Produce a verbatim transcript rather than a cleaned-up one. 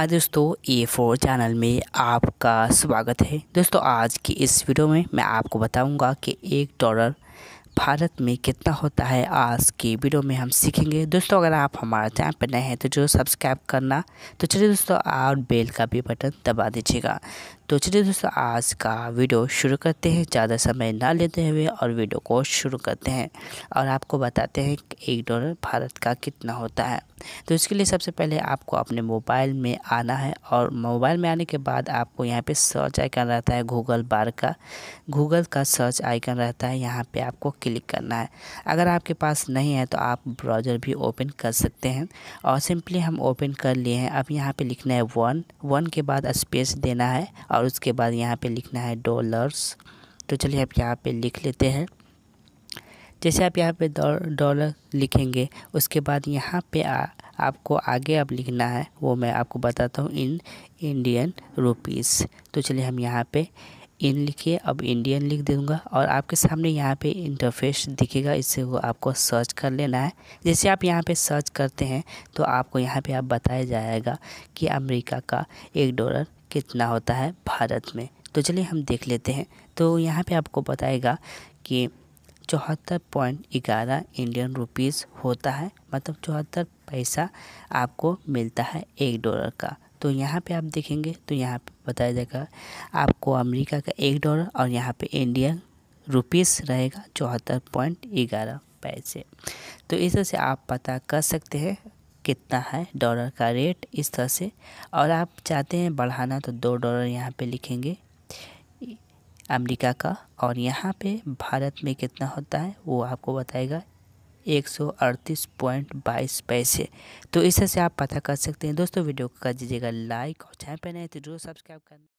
हाय दोस्तों, A for channel में आपका स्वागत है। दोस्तों आज की इस वीडियो में मैं आपको बताऊंगा कि एक डॉलर भारत में कितना होता है। आज की वीडियो में हम सीखेंगे। दोस्तों अगर आप हमारे चैनल पर नए हैं तो जो सब्सक्राइब करना, तो चलिए दोस्तों और बेल का भी बटन दबा दीजिएगा। तो चलिए दोस्तों आज का वीडियो शुरू करते हैं, ज़्यादा समय ना लेते हुए और वीडियो को शुरू करते हैं और आपको बताते हैं एक डॉलर भारत का कितना होता है। तो इसके लिए सबसे पहले आपको अपने मोबाइल में आना है और मोबाइल में आने के बाद आपको यहाँ पे सर्च आइकन रहता है, गूगल बार का गूगल का सर्च आइकन रहता है, यहाँ पे आपको क्लिक करना है। अगर आपके पास नहीं है तो आप ब्राउज़र भी ओपन कर सकते हैं और सिंपली हम ओपन कर लिए हैं। अब यहाँ पे लिखना है वन वन के बाद स्पेस देना है और उसके बाद यहाँ पे लिखना है डॉलर्स। तो चलिए आप यहाँ पे लिख लेते हैं। जैसे आप यहाँ पे डॉलर लिखेंगे उसके बाद यहाँ पे आ, आपको आगे अब लिखना है, वो मैं आपको बताता हूँ, इन इंडियन रुपीस। तो चलिए हम यहाँ पे इन लिखिए, अब इंडियन लिख दूंगा और आपके सामने यहाँ पे इंटरफेस दिखेगा, इससे वो आपको सर्च कर लेना है। जैसे आप यहाँ पे सर्च करते हैं तो आपको यहाँ पे आप बताया जाएगा कि अमेरिका का एक डॉलर कितना होता है भारत में। तो चलिए हम देख लेते हैं। तो यहाँ पे आपको बताएगा कि चौहत्तर पॉइंट ग्यारह इंडियन रुपीस होता है, मतलब चौहत्तर पैसा आपको मिलता है एक डॉलर का। तो यहाँ पे आप देखेंगे तो यहाँ पे बताया जाएगा आपको अमेरिका का एक डॉलर और यहाँ पे इंडियन रुपीस रहेगा चौहत्तर पॉइंट ग्यारह पैसे। तो इस तरह से आप पता कर सकते हैं कितना है डॉलर का रेट इस तरह से। और आप चाहते हैं बढ़ाना तो दो डॉलर यहाँ पे लिखेंगे अमेरिका का और यहाँ पे भारत में कितना होता है वो आपको बताएगा एक सौ अड़तीस पॉइंट बाईस पैसे। तो इस तरह से आप पता कर सकते हैं। दोस्तों वीडियो को कर दीजिएगा लाइक और चैनल पर नए तो जरूर सब्सक्राइब करना।